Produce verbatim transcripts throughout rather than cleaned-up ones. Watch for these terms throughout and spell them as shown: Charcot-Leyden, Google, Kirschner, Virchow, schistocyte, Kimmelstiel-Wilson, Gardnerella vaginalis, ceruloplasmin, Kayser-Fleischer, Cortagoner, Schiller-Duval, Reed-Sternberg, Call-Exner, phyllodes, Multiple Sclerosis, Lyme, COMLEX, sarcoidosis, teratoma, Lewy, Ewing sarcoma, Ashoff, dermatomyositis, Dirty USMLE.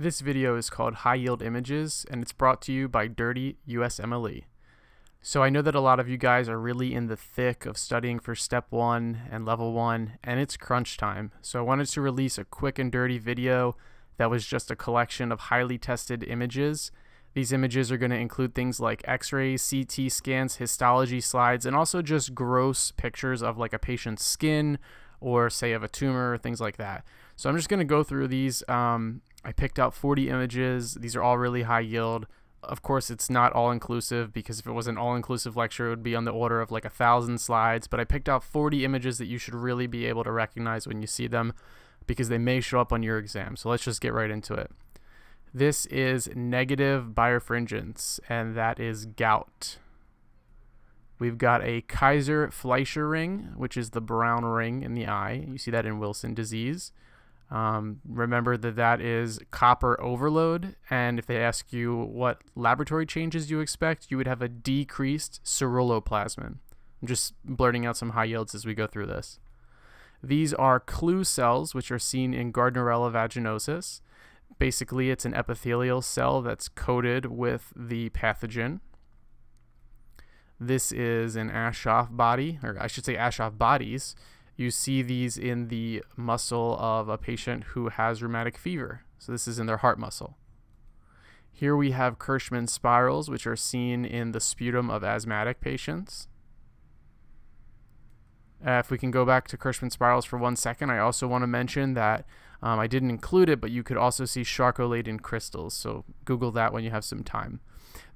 This video is called High Yield Images, and it's brought to you by Dirty U S M L E. So I know that a lot of you guys are really in the thick of studying for step one and level one, and it's crunch time. So I wanted to release a quick and dirty video that was just a collection of highly tested images. These images are going to include things like x-rays, C T scans, histology slides, and also just gross pictures of like a patient's skin or say of a tumor, things like that. So I'm just going to go through these. Um, I picked out forty images. These are all really high yield. Of course, it's not all inclusive, because if it was an all inclusive lecture, it would be on the order of like a thousand slides. But I picked out forty images that you should really be able to recognize when you see them, because they may show up on your exam. So let's just get right into it. This is negative birefringence, and that is gout. We've got a Kayser-Fleischer ring, which is the brown ring in the eye. You see that in Wilson disease. Um, remember that that is copper overload, and if they ask you what laboratory changes you expect, you would have a decreased ceruloplasmin. I'm just blurting out some high yields as we go through this. These are clue cells, which are seen in Gardnerella vaginosis. Basically, it's an epithelial cell that's coated with the pathogen. This is an Ashoff body, or I should say Ashoff bodies. You see these in the muscle of a patient who has rheumatic fever. So this is in their heart muscle. Here we have Kirschner spirals, which are seen in the sputum of asthmatic patients. Uh, if we can go back to Kirschner spirals for one second, I also want to mention that um, I didn't include it, but you could also see Charcot-Leyden crystals. So Google that when you have some time.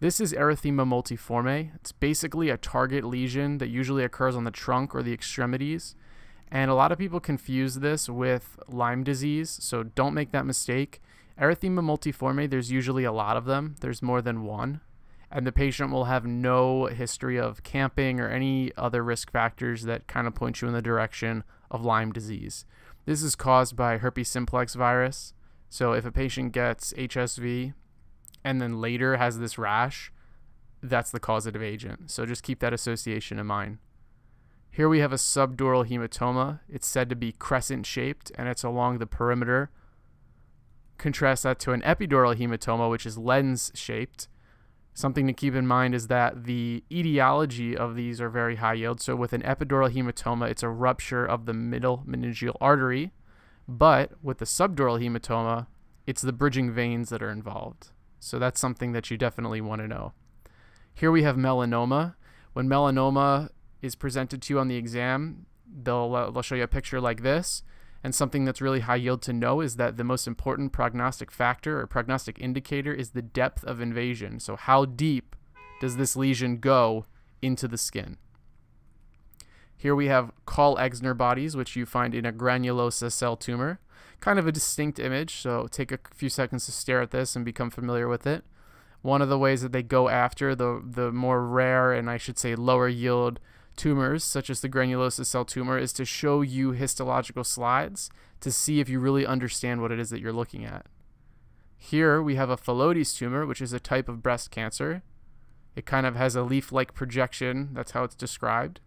This is erythema multiforme. It's basically a target lesion that usually occurs on the trunk or the extremities. And a lot of people confuse this with Lyme disease, so don't make that mistake. Erythema multiforme, there's usually a lot of them. There's more than one. And the patient will have no history of camping or any other risk factors that kind of point you in the direction of Lyme disease. This is caused by herpes simplex virus. So if a patient gets H S V and then later has this rash, that's the causative agent. So just keep that association in mind. Here we have a subdural hematoma. It's said to be crescent-shaped, and it's along the perimeter. Contrast that to an epidural hematoma, which is lens-shaped. Something to keep in mind is that the etiology of these are very high yield. So with an epidural hematoma, it's a rupture of the middle meningeal artery. But with the subdural hematoma, it's the bridging veins that are involved. So that's something that you definitely want to know. Here we have melanoma. When melanoma is presented to you on the exam, they'll, they'll show you a picture like this, and something that's really high yield to know is that the most important prognostic factor or prognostic indicator is the depth of invasion. So how deep does this lesion go into the skin? Here we have Call-Exner bodies, which you find in a granulosa cell tumor. Kind of a distinct image, so take a few seconds to stare at this and become familiar with it. One of the ways that they go after the, the more rare and I should say lower yield tumors, such as the granulosa cell tumor, is to show you histological slides to see if you really understand what it is that you're looking at. Here we have a phyllodes tumor, which is a type of breast cancer. It kind of has a leaf-like projection. That's how it's described.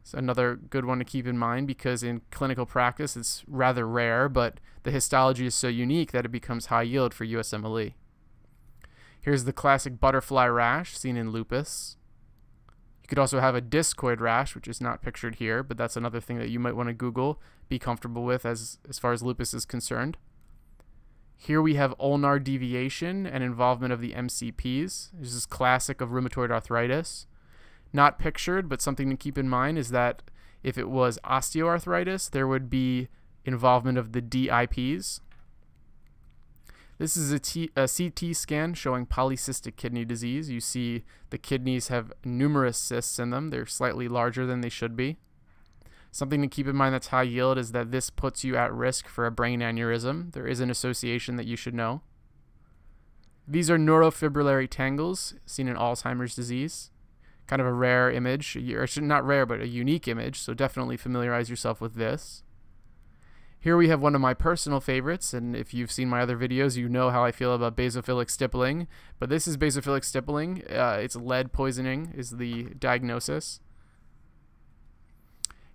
It's another good one to keep in mind, because in clinical practice it's rather rare, but the histology is so unique that it becomes high yield for U S M L E. Here's the classic butterfly rash seen in lupus. You could also have a discoid rash, which is not pictured here, but that's another thing that you might want to Google, be comfortable with as, as far as lupus is concerned. Here we have ulnar deviation and involvement of the M C Ps. This is classic of rheumatoid arthritis. Not pictured, but something to keep in mind is that if it was osteoarthritis, there would be involvement of the D I Ps. This is a, T, a C T scan showing polycystic kidney disease. You see the kidneys have numerous cysts in them. They're slightly larger than they should be. Something to keep in mind that's high yield is that this puts you at risk for a brain aneurysm. There is an association that you should know. These are neurofibrillary tangles seen in Alzheimer's disease. Kind of a rare image, or not rare, but a unique image, so definitely familiarize yourself with this. Here we have one of my personal favorites, and if you've seen my other videos, you know how I feel about basophilic stippling. But this is basophilic stippling. Uh, it's lead poisoning is the diagnosis.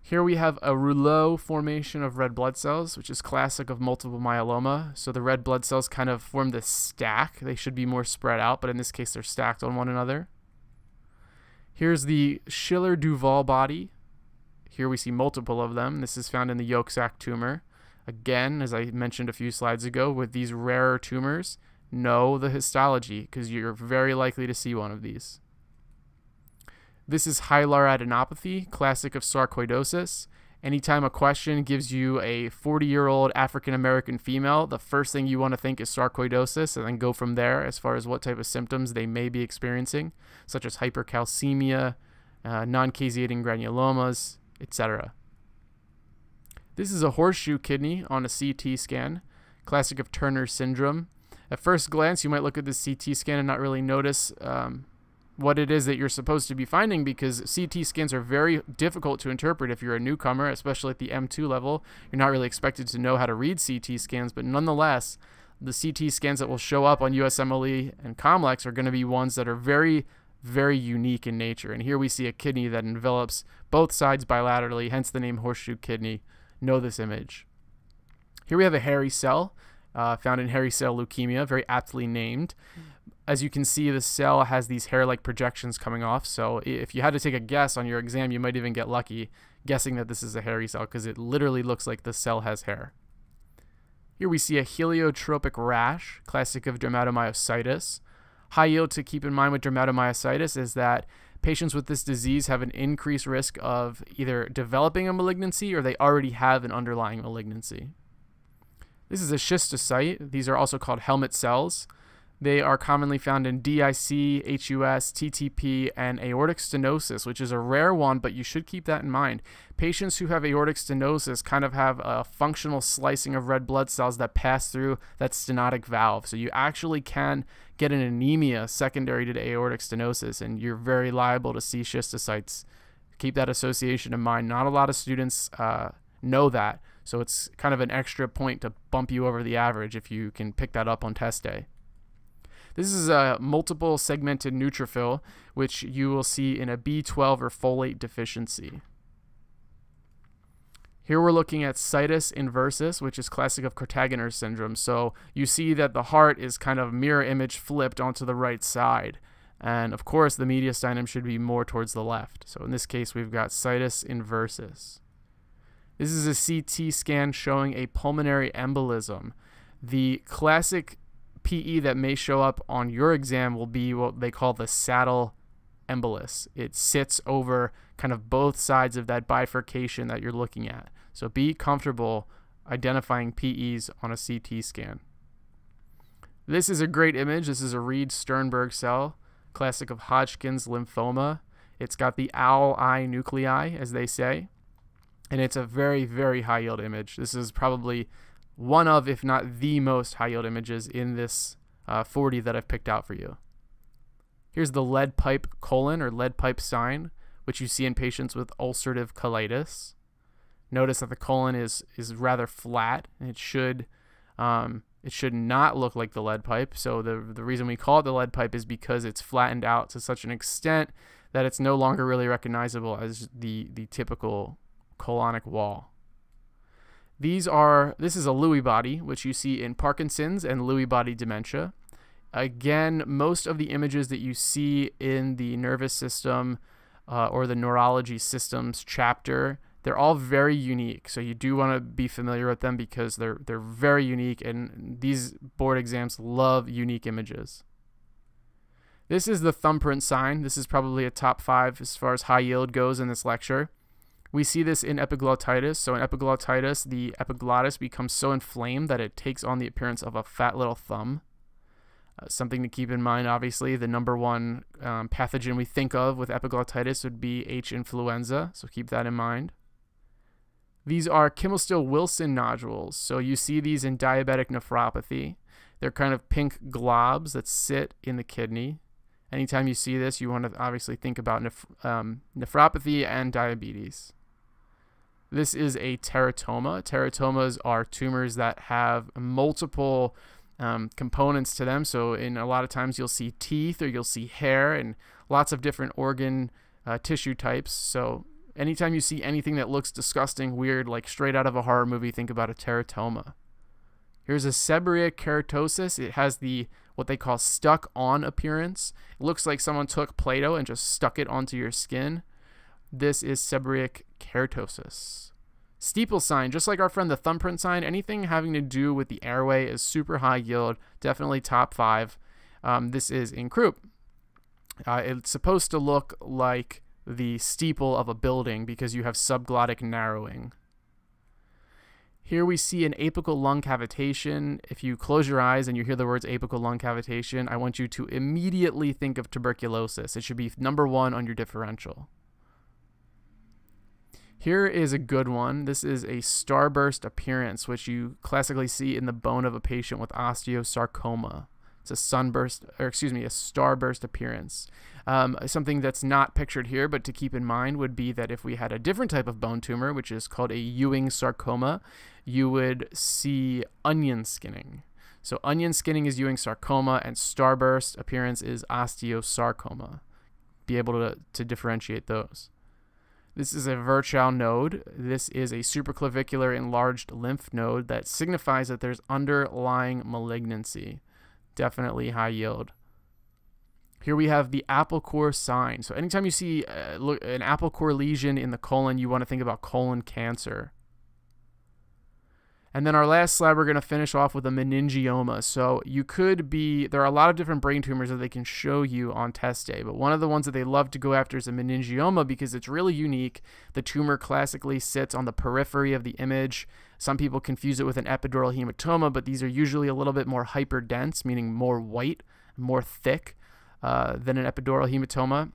Here we have a rouleau formation of red blood cells, which is classic of multiple myeloma. So the red blood cells kind of form this stack. They should be more spread out, but in this case they're stacked on one another. Here's the Schiller-Duval body. Here we see multiple of them. This is found in the yolk sac tumor. Again, as I mentioned a few slides ago, with these rarer tumors, know the histology, because you're very likely to see one of these. This is hilar adenopathy, classic of sarcoidosis. Anytime a question gives you a forty-year-old African-American female, the first thing you want to think is sarcoidosis, and then go from there as far as what type of symptoms they may be experiencing, such as hypercalcemia, uh, non-caseating granulomas, et cetera. This is a horseshoe kidney on a C T scan, classic of Turner syndrome. At first glance, you might look at this C T scan and not really notice um, what it is that you're supposed to be finding, because C T scans are very difficult to interpret if you're a newcomer, especially at the M two level. You're not really expected to know how to read C T scans, but nonetheless, the C T scans that will show up on U S M L E and COMLEX are going to be ones that are very, very unique in nature. And here we see a kidney that envelops both sides bilaterally, hence the name horseshoe kidney. Know this image. Here we have a hairy cell, uh, found in hairy cell leukemia, very aptly named. As you can see, the cell has these hair-like projections coming off, so if you had to take a guess on your exam, you might even get lucky guessing that this is a hairy cell, because it literally looks like the cell has hair. Here we see a heliotropic rash, classic of dermatomyositis. High yield to keep in mind with dermatomyositis is that patients with this disease have an increased risk of either developing a malignancy, or they already have an underlying malignancy. This is a schistocyte. These are also called helmet cells. They are commonly found in D I C, H U S, T T P, and aortic stenosis, which is a rare one, but you should keep that in mind. Patients who have aortic stenosis kind of have a functional slicing of red blood cells that pass through that stenotic valve. So you actually can get an anemia secondary to aortic stenosis, and you're very liable to see schistocytes. Keep that association in mind. Not a lot of students uh, know that, so it's kind of an extra point to bump you over the average if you can pick that up on test day. This is a multiple segmented neutrophil, which you will see in a B twelve or folate deficiency. Here we're looking at situs inversus, which is classic of Cortagoner syndrome. So you see that the heart is kind of mirror image flipped onto the right side. And of course, the mediastinum should be more towards the left. So in this case, we've got situs inversus. This is a C T scan showing a pulmonary embolism. The classic P E that may show up on your exam will be what they call the saddle embolus. It sits over kind of both sides of that bifurcation that you're looking at. So be comfortable identifying P Es on a C T scan. This is a great image. This is a Reed-Sternberg cell, classic of Hodgkin's lymphoma. It's got the owl eye nuclei, as they say, and it's a very, very high yield image. This is probably one of, if not the most high-yield images in this uh, forty that I've picked out for you. Here's the lead pipe colon or lead pipe sign, which you see in patients with ulcerative colitis. Notice that the colon is is rather flat, and it should um, it should not look like the lead pipe. So the the reason we call it the lead pipe is because it's flattened out to such an extent that it's no longer really recognizable as the the typical colonic wall. These are, this is a Lewy body, which you see in Parkinson's and Lewy body dementia. Again, most of the images that you see in the nervous system uh, or the neurology systems chapter, they're all very unique. So you do want to be familiar with them, because they're, they're very unique, and these board exams love unique images. This is the thumbprint sign. This is probably a top five as far as high yield goes in this lecture. We see this in epiglottitis. So in epiglottitis, the epiglottis becomes so inflamed that it takes on the appearance of a fat little thumb. Uh, something to keep in mind, obviously, the number one um, pathogen we think of with epiglottitis would be H. influenza, so keep that in mind. These are Kimmelstiel-Wilson nodules. So you see these in diabetic nephropathy. They're kind of pink globs that sit in the kidney. Anytime you see this, you want to obviously think about neph um, nephropathy and diabetes. This is a teratoma. Teratomas are tumors that have multiple um, components to them. So in a lot of times you'll see teeth, or you'll see hair, and lots of different organ uh, tissue types. So Anytime you see anything that looks disgusting, weird, like straight out of a horror movie, think about a teratoma. Here's a seborrheic keratosis. It has the what they call stuck-on appearance. It looks like someone took Play-Doh and just stuck it onto your skin. This is seborrheic keratosis. Steeple sign, just like our friend the thumbprint sign, anything having to do with the airway is super high yield, definitely top five. Um, this is in croup. Uh, it's supposed to look like the steeple of a building because you have subglottic narrowing. Here we see an apical lung cavitation. If you close your eyes and you hear the words apical lung cavitation, I want you to immediately think of tuberculosis. It should be number one on your differential. Here is a good one. This is a starburst appearance, which you classically see in the bone of a patient with osteosarcoma. It's a sunburst, or excuse me, a starburst appearance. Um, something that's not pictured here, but to keep in mind would be that if we had a different type of bone tumor, which is called a Ewing sarcoma, you would see onion skinning. So onion skinning is Ewing sarcoma, and starburst appearance is osteosarcoma. Be able to, to differentiate those. This is a Virchow node. This is a supraclavicular enlarged lymph node that signifies that there's underlying malignancy. Definitely high yield. Here we have the apple core sign. So anytime you see uh, look, an apple core lesion in the colon, you want to think about colon cancer. And then our last slide, we're going to finish off with a meningioma. So you could be, there are a lot of different brain tumors that they can show you on test day, but one of the ones that they love to go after is a meningioma because it's really unique. The tumor classically sits on the periphery of the image. Some people confuse it with an epidural hematoma, but these are usually a little bit more hyperdense, meaning more white, more thick uh, than an epidural hematoma.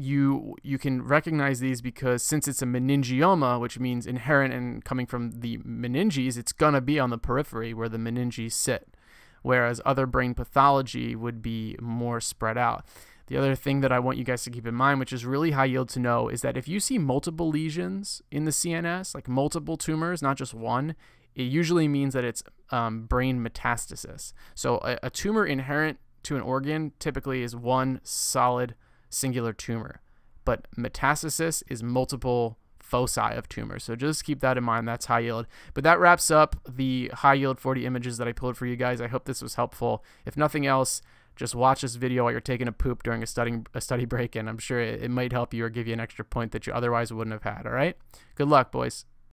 You you can recognize these because since it's a meningioma, which means inherent and coming from the meninges, it's gonna be on the periphery where the meninges sit, whereas other brain pathology would be more spread out. The other thing that I want you guys to keep in mind, which is really high yield to know, is that if you see multiple lesions in the C N S, like multiple tumors, not just one, it usually means that it's um, brain metastasis. So a, a tumor inherent to an organ typically is one solid singular tumor, but metastasis is multiple foci of tumors. So just keep that in mind. That's high yield. But that wraps up the high yield forty images that I pulled for you guys. I hope this was helpful. If nothing else, just watch this video while you're taking a poop during a studying a study break, and I'm sure it, it might help you or give you an extra point that you otherwise wouldn't have had. All right, good luck, boys.